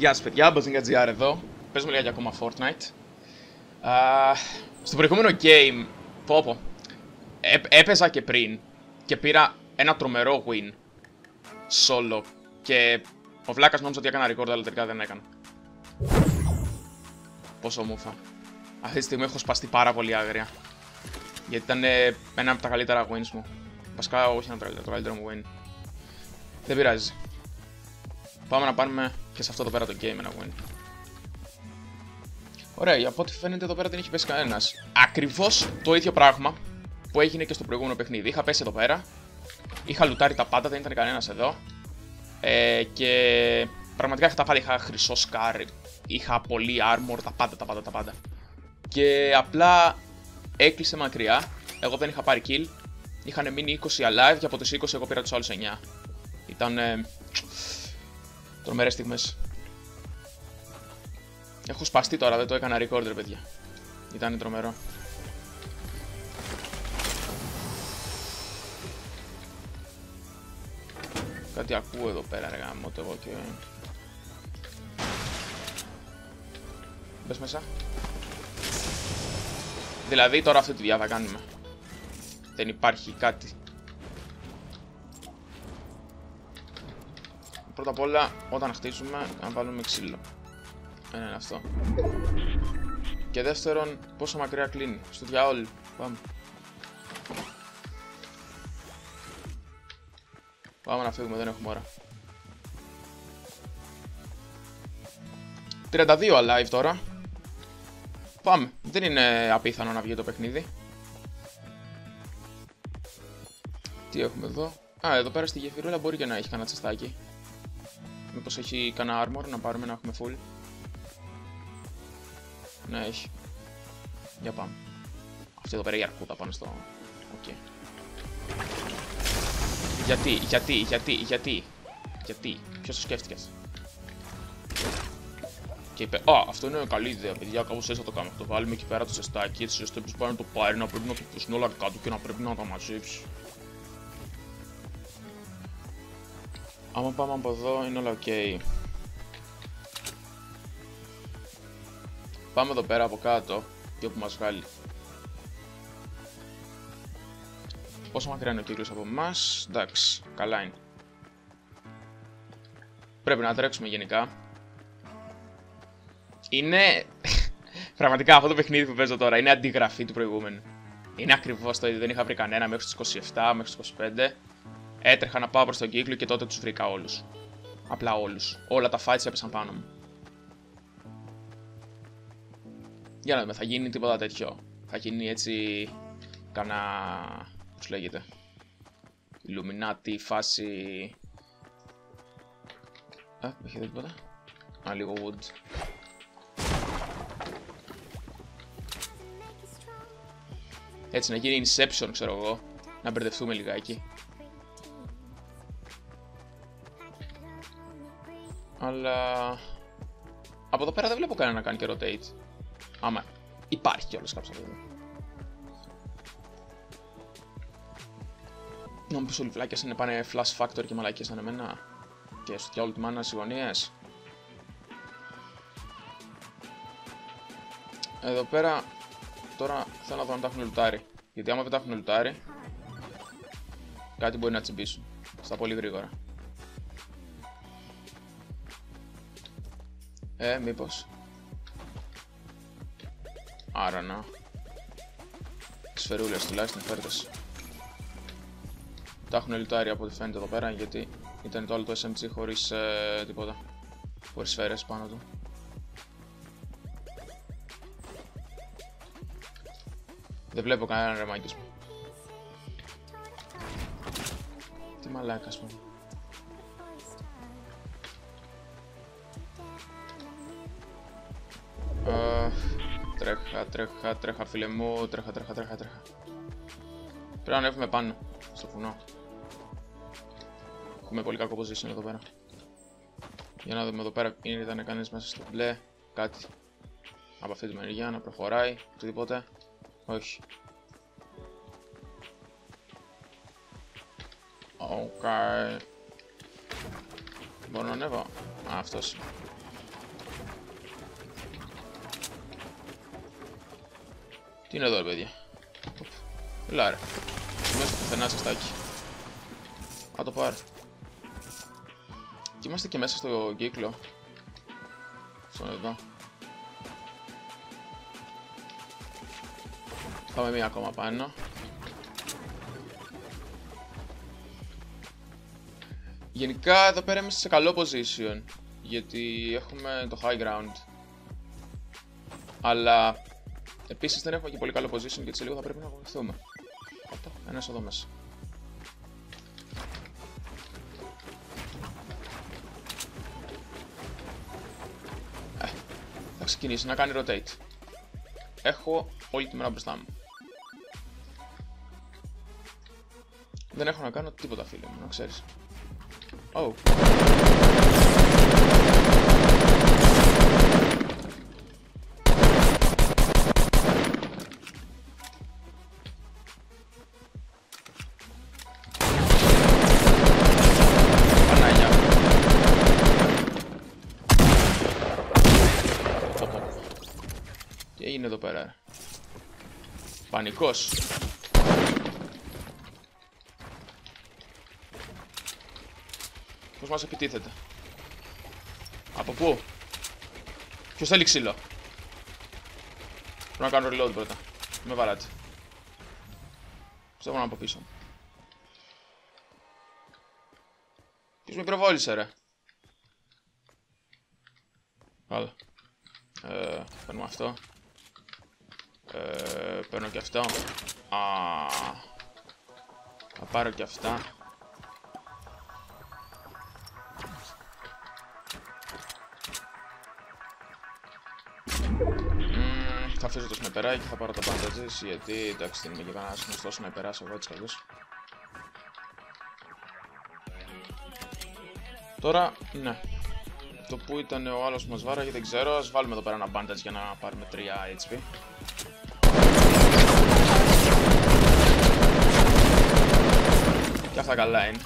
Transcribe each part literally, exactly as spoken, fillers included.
Γεια σας παιδιά, BuzzingJR εδώ. Παίζουμε λίγα και ακόμα Fortnite. Uh, στο προηγούμενο game, πω πω, έ, έπαιζα και πριν και πήρα ένα τρομερό win solo και ο βλάκας νόμιζε ότι έκανα record, αλλά τελικά δεν έκανα. Πόσο μούφα. Αυτή τη στιγμή έχω σπαστεί πάρα πολύ άγρια, γιατί ήταν ε, ένα από τα καλύτερα wins μου. Βασικά όχι ένα από τα καλύτερα, το καλύτερο μου win. Δεν πειράζει. Πάμε να πάρουμε και σε αυτό εδώ πέρα το game ένα win. Ωραία, από ό,τι φαίνεται εδώ πέρα δεν έχει πέσει κανένας. Ακριβώς το ίδιο πράγμα που έγινε και στο προηγούμενο παιχνίδι. Είχα πέσει εδώ πέρα, είχα λουτάρει τα πάντα, δεν ήταν κανένας εδώ. Ε, και πραγματικά είχα τα πάντα, είχα χρυσό σκάρι, είχα πολύ armor, τα πάντα, τα πάντα, τα πάντα. Και απλά έκλεισε μακριά, εγώ δεν είχα πάρει kill. Είχαν μείνει είκοσι alive και από τις είκοσι εγώ πήρα τους άλλους εννιά. Ήταν... Ε, τρομερές στιγμές. Έχω σπαστεί τώρα, δεν το έκανα recorder, παιδιά. Ήταν τρομερό. Κάτι ακούω εδώ πέρα, ρε γάμο, το εγώ και... Μπες μέσα. Δηλαδή τώρα αυτή τη δουλειά θα κάνουμε. Δεν υπάρχει κάτι. Πρώτα απ' όλα, όταν χτίσουμε, να βάλουμε ξύλο. Ένα είναι αυτό. Και δεύτερον, πόσο μακριά κλείνει. Στο διαόλου. Πάμε. Πάμε να φύγουμε, δεν έχουμε ώρα. τριάντα δύο alive τώρα. Πάμε. Δεν είναι απίθανο να βγει το παιχνίδι. Τι έχουμε εδώ. Α, εδώ πέρα στη γεφυρούλα μπορεί και να έχει κανένα τσιστάκι. Μήπως έχει κανένα armor να πάρουμε να έχουμε full. Ναι, έχει. Για πάμε. Αυτή εδώ πέρα η αρκούτα πάνω στο... Οκ. Okay. Γιατί, γιατί, γιατί, γιατί. Γιατί, ποιος το σκέφτηκες. Και είπε, α, αυτό είναι καλή ιδέα, παιδιά, κάπως έτσι θα το κάνουμε. Το βάλουμε εκεί πέρα το ζεστάκι, έτσι ώστε ποιος πάει να το πάρει, να πρέπει να το πούσουν όλα κάτω και να πρέπει να τα μαζέψει. Άμα πάμε από εδώ είναι όλα ok. Πάμε εδώ πέρα από κάτω και όπου μας βγάλει. Πόσο μακριά είναι ο κύριος από εμάς, εντάξει, καλά είναι. Πρέπει να τρέξουμε γενικά. Είναι... πραγματικά αυτό το παιχνίδι που παίζω τώρα είναι αντιγραφή του προηγούμενου. Είναι ακριβώς το ίδιο, δεν είχα βρει κανένα μέχρι τις είκοσι επτά, μέχρι τις είκοσι πέντε. Έτρεχα να πάω προς τον κύκλο και τότε τους βρήκα όλους. Απλά όλους. Όλα τα fights έπεσαν πάνω μου. Για να δούμε, θα γίνει τίποτα τέτοιο. Θα γίνει έτσι... Κανα... πώς λέγεται... Illuminati, φάση... Α, δεν έχει δει τίποτα. Α, λίγο wood. Έτσι, να γίνει Inception, ξέρω εγώ. Να μπερδευτούμε λιγάκι. Αλλά... από εδώ πέρα δεν βλέπω κανένα να κάνει και rotate. Άμα υπάρχει κιόλας κάποιος εδώ. Να μου πεις όλοι βλάκες είναι πάνε Flash Factor και μαλακίες σαν εμένα. Και στο διάολο του μάνα στις γωνίες. Εδώ πέρα... τώρα θέλω να δω αν τα έχουν λουτάρει. Γιατί άμα δεν τα έχουν λουτάρει... κάτι μπορεί να τσιμπήσουν. Στα πολύ γρήγορα. Ε, μήπως. Άρα να. Σφαιρούλες τουλάχιστον φέρτες. Τα έχουν λιτάρει από ό,τι φαίνεται εδώ πέρα, γιατί ήταν το άλλο το ες εμ τζι χωρίς ε, τίποτα. Χωρίς σφαίρες πάνω του. Δεν βλέπω κανέναν ρεμάκι μου. Τι μαλάκα σου. Τρέχα, τρέχα, τρέχα, φίλε μου, τρέχα, τρέχα, τρέχα, τρέχα. Πρέπει να ανέβουμε πάνω, στο βουνό. Έχουμε πολύ κακό position εδώ πέρα. Για να δούμε εδώ πέρα, είναι, ήταν κανείς μέσα στο μπλε, κάτι. Από αυτή τη μεριά, να προχωράει, οτιδήποτε. Όχι. Οκ. Okay. Μπορώ να ανέβω. Α, αυτός. Την εδώ, παιδιά. Ελάρα. Είμαστε πουθενά σαστάκι. Α, το πάρει. Και είμαστε και μέσα στο κύκλο. Στον εδώ. Πάμε μία ακόμα πάνω. Γενικά εδώ πέρα είμαστε σε καλό position, γιατί έχουμε το high ground. Αλλά επίσης δεν έχουμε και πολύ καλό position, γιατί σε λίγο θα πρέπει να βοηθούμε. Ένας εδώ μέσα. Ε, θα ξεκινήσει να κάνει rotate. Έχω όλη τη μέρα μπροστά μου. Δεν έχω να κάνω τίποτα, φίλε μου, να ξέρεις. Oh. Πανάγια. Τι έγινε εδώ πέρα? Πανικός. Πώς μας επιτίθεται? Από πού? Ποιος θέλει ξύλο? Πρέπει να κάνω reload πρώτα. Με βαράτε. Πιστεύω να από πίσω. Ποιος με προβόλησε, ρε? Άλλο. Ε, παίρνω αυτό. Ε, παίρνω και αυτό. Α, θα πάρω και αυτά. Θα αφήσω το σνεπεράκι, θα πάρω τα bandages, γιατί εντάξει δεν είμαι και κανένας γνωστός να περάσω εγώ έτσι καλώς. Τώρα, ναι. Το που ήταν ο άλλος που μας βάραγε δεν ξέρω, ας βάλουμε εδώ πέρα ένα bandage για να πάρουμε τρία έιτς πι. Και αυτά καλά είναι.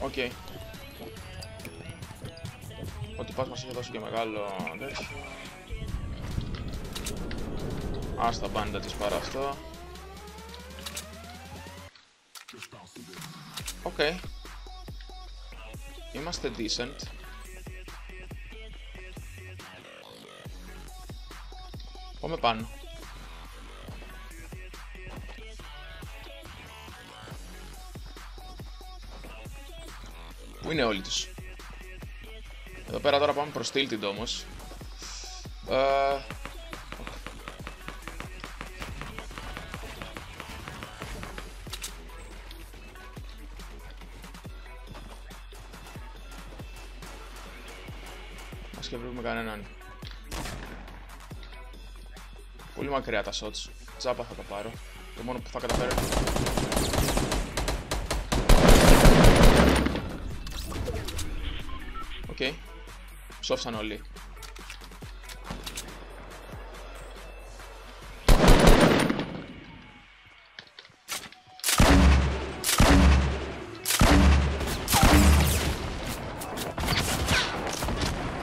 Οκ. Okay. Ότι πας μας είχε δώσει και μεγάλο τέτοιο. Ας τα πάντα της παρά αυτό. Οκ. Okay. Είμαστε decent. Πάμε πάνω. Πού είναι όλοι τους? Εδώ πέρα τώρα πάμε προς Steel Tint όμως. Ε... Ας και βρούμε κανέναν. Πολύ μακριά τα shots. Τζάπα θα τα πάρω. Το μόνο που θα καταφέρω. Οκ. Okay. Ψόφσαν όλοι.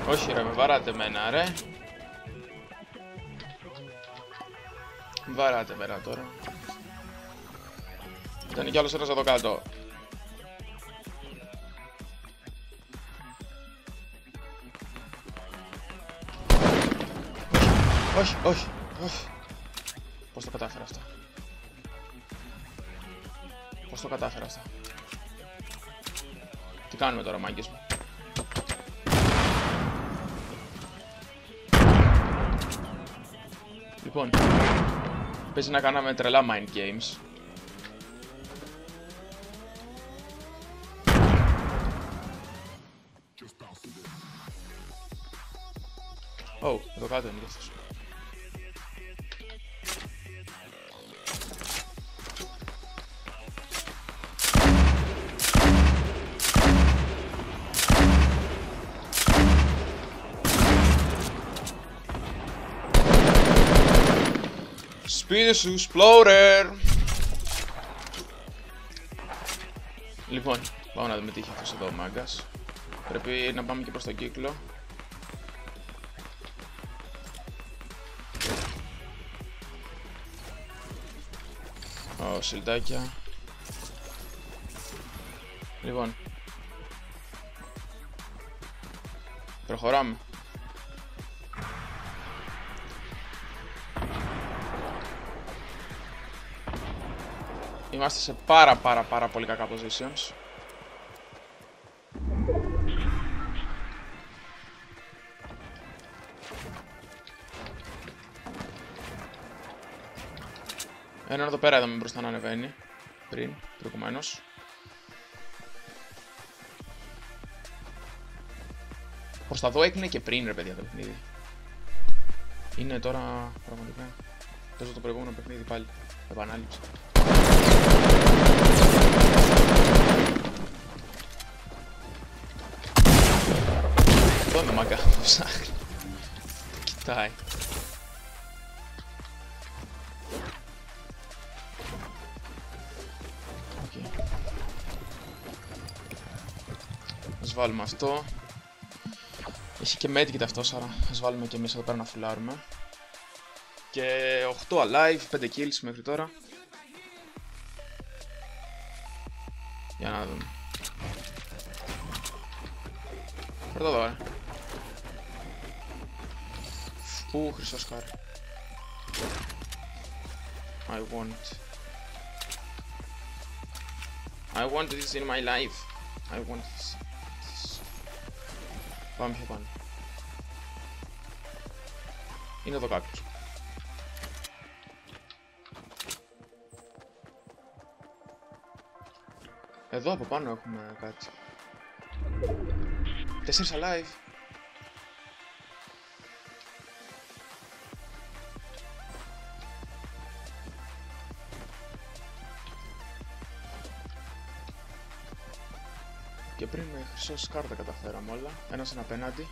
Όχι ρε, με βαράτε εμένα ρε. Με βαράτε εμένα τώρα. Ήταν κι άλλος ένας εδώ κάτω. Όχι, όχι, όχι. Πώς το κατάφερα αυτό? Πώς το κατάφερα αυτό? Τι κάνουμε τώρα, μάγκες μου? Λοιπόν, παίζει να κάναμε τρελά mind games. Oh, εδώ κάτω είναι κι αυτός. Σπίτι σου, Explorer! Λοιπόν, πάμε να δούμε τι είχε αυτός εδώ ο μάγκας. Πρέπει να πάμε και προς τον κύκλο. Πάω σιλτάκια. Λοιπόν, προχωράμε. Είμαστε σε πάρα πάρα πάρα πολύ κακά positions. Έναν εδώ πέρα είδαμε μπροστά να ανεβαίνει, πριν, προηγουμένως. Προς τα δω έγινε και πριν ρε παιδιά το παιχνίδι. Είναι τώρα πραγματικά. Παίζω το προηγούμενο παιχνίδι πάλι, επανάληψη. Αυτό είναι το μάγκα που ψάχνει. Το κοιτάει. Ας βάλουμε αυτό. Έχει και medkit αυτός, άρα ας βάλουμε και εμείς εδώ πέρα να φουλάρουμε. Και οκτώ alive, πέντε kills μέχρι τώρα. Για να δούμε. Πρώτα εδώ, ε. Ου, χρυσός card. I want it. I want this in my life. I want this. Πάμε πιο πάνω. Είναι εδώ κάποιος. Εδώ από πάνω έχουμε κάτι. Τέσσερις alive. Και πριν με χρυσό κάρτα καταφέραμε όλα. Ένας ένα απέναντι.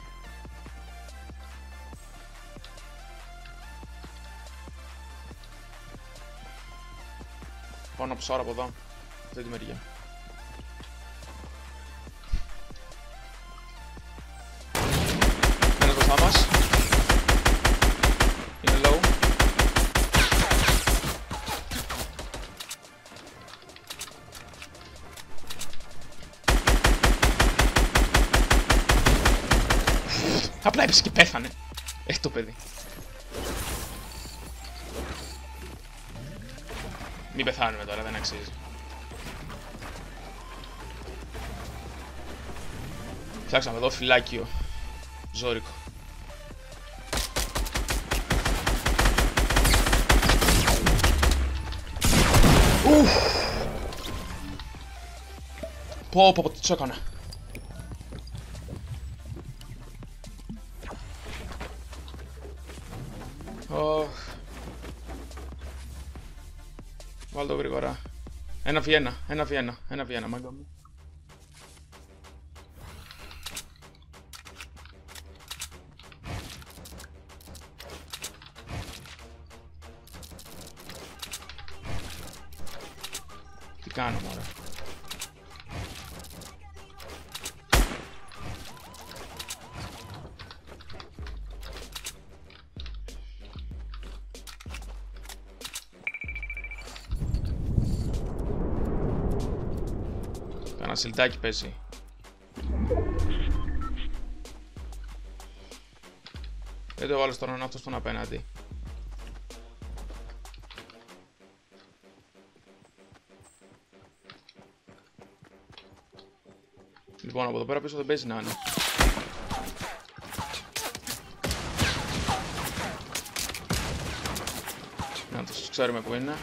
Πάνω από σάρα από εδώ. Αυτή τη μεριά. Ένας μπροστά μας. Είναι low. Απλά έπεσε και πέθανε. Έχει το παιδί. Μην πεθάνουμε τώρα, δεν αξίζει. Φτιάξαμε εδώ φυλάκιο. Ζόρικο. Ουφ. Πω πω πω τι τσόκανα. Βάλτο γρήγορα. Ένα Βιέννα, ένα Βιέννα, ένα Βιέννα, μάγκα μου. Τι κάνω μωρέ. Ένα σιλτάκι παίζει. Δεν το βάλω στον αυτόν στον απέναντι. Λοιπόν, από εδώ πέρα πίσω δεν παίζει να είναι. Να το ξέρουμε που είναι.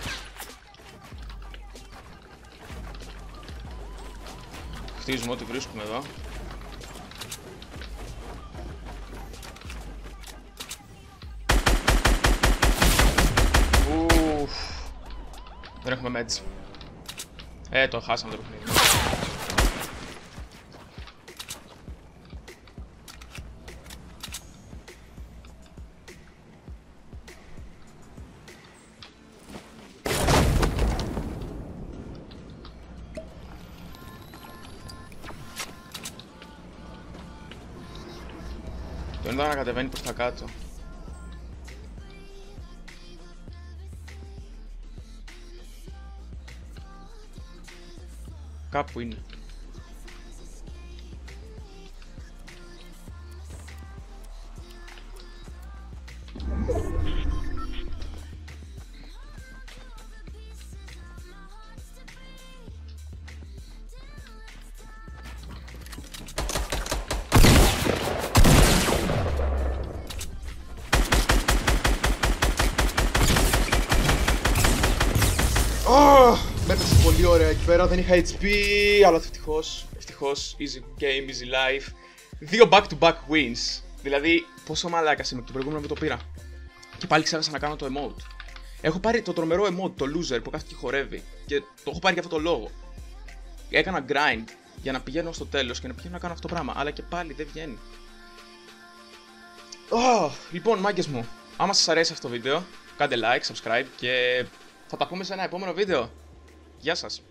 pantalla. Ти ж моти кришку не дав. Уф. Рахме медс. Ето хасам друг не. Δεν θα κατεβαίνει προς τα κάτω. Κάπου είναι. Πολύ ωραία εκεί πέρα, δεν είχα έιτς πι, αλλά ευτυχώς, ευτυχώς, easy game, easy life. Δύο back to back wins, δηλαδή πόσο μαλάκα είμαι, το προηγούμενο δεν το πήρα. Και πάλι ξέχασα να κάνω το emote. Έχω πάρει το τρομερό emote, το loser που κάθεται και χορεύει. Και το έχω πάρει για αυτόν τον λόγο. Έκανα grind για να πηγαίνω στο τέλος και να πηγαίνω να κάνω αυτό το πράγμα, αλλά και πάλι δεν βγαίνει. Oh, λοιπόν, μάγκες μου, άμα σας αρέσει αυτό το βίντεο, κάντε like, subscribe και θα τα πούμε σε ένα επόμενο βίντεο. Γεια σας!